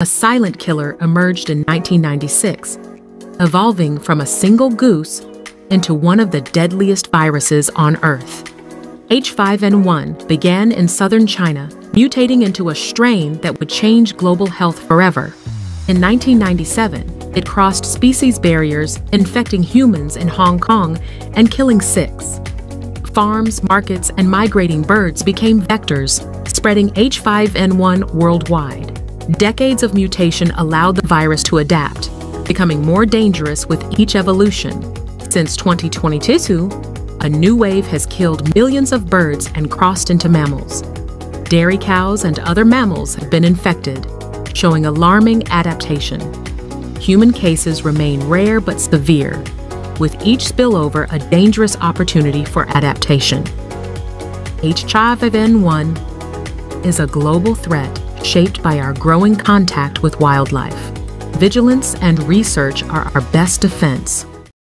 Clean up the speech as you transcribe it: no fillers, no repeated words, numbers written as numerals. A silent killer emerged in 1996, evolving from a single goose into one of the deadliest viruses on Earth. H5N1 began in southern China, mutating into a strain that would change global health forever. In 1997, it crossed species barriers, infecting humans in Hong Kong and killing 6. Farms, markets, and migrating birds became vectors, spreading H5N1 worldwide. Decades of mutation allowed the virus to adapt, becoming more dangerous with each evolution. Since 2022, a new wave has killed millions of birds and crossed into mammals. Dairy cows and other mammals have been infected, showing alarming adaptation. Human cases remain rare but severe, with each spillover a dangerous opportunity for adaptation. H5N1 is a global threat shaped by our growing contact with wildlife. Vigilance and research are our best defense.